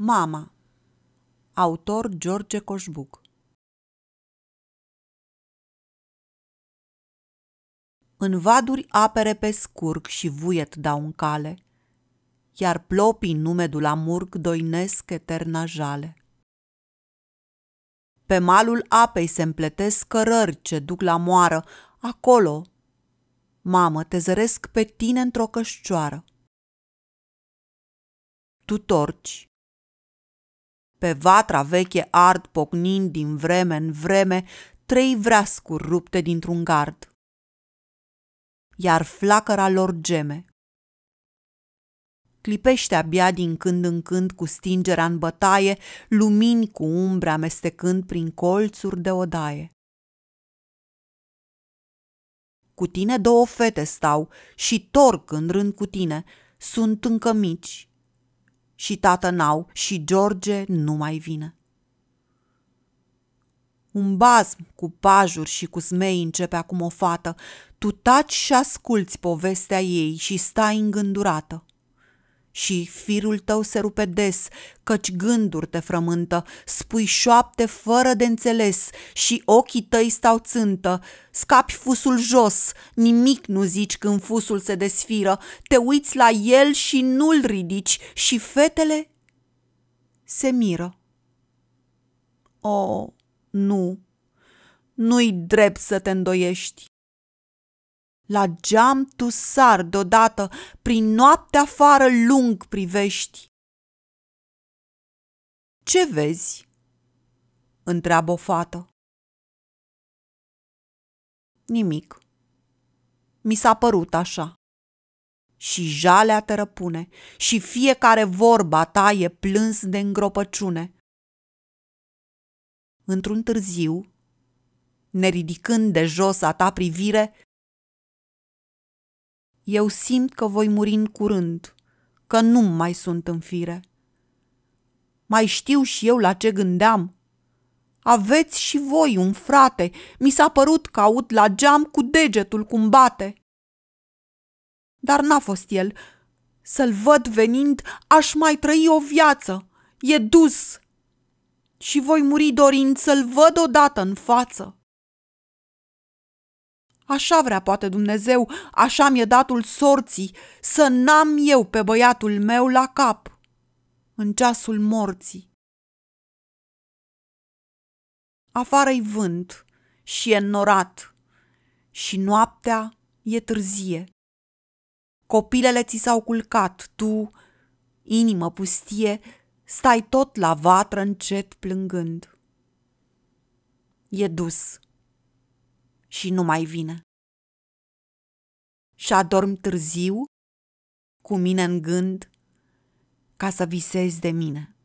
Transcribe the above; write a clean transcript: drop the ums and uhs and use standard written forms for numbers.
Mama. Autor George Coșbuc. În vaduri apere pe scurg și vuiet dau în cale, iar plopii numedul amurg doinesc eterna jale. Pe malul apei se împletesc cărări ce duc la moară. Acolo, mamă, te zăresc pe tine într-o cășcioară. Tu torci. Pe vatra veche ard, pocnind din vreme în vreme, 3 vreascuri rupte dintr-un gard, iar flacăra lor geme. Clipește abia din când în când cu stingerea în bătaie, lumini cu umbre amestecând prin colțuri de odaie. Cu tine 2 fete stau și torc în rând cu tine, sunt încă mici și tată n-au și George nu mai vine. Un bazm cu pajuri și cu zmei începe acum o fată, tu taci și asculți povestea ei și stai îngândurată. Și firul tău se rupe des, căci gânduri te frământă, spui șoapte fără de înțeles și ochii tăi stau țântă. Scapi fusul jos, nimic nu zici când fusul se desfiră, te uiți la el și nu-l ridici și fetele se miră. O, nu, nu-i drept să te îndoiești. La geam tu sar deodată, prin noaptea afară lung privești. Ce vezi? Întreabă o fată. Nimic. Mi s-a părut așa. Și jalea te răpune, și fiecare vorba ta e plâns de îngropăciune. Într-un târziu, ne ridicând de jos a ta privire, eu simt că voi muri în curând, că nu mai sunt în fire. Mai știu și eu la ce gândeam. Aveți și voi un frate, mi s-a părut că aud la geam cu degetul cum bate. Dar n-a fost el. Să-l văd venind, aș mai trăi o viață. E dus. Și voi muri dorind să-l văd odată în față. Așa vrea poate Dumnezeu, așa mi-e datul sorții, să n-am eu pe băiatul meu la cap, în ceasul morții. Afară-i vânt și e norat și noaptea e târzie. Copilele ți s-au culcat, tu, inimă pustie, stai tot la vatră încet plângând. E dus. Și nu mai vine. Și adorm târziu, cu mine în gând, ca să visezi de mine.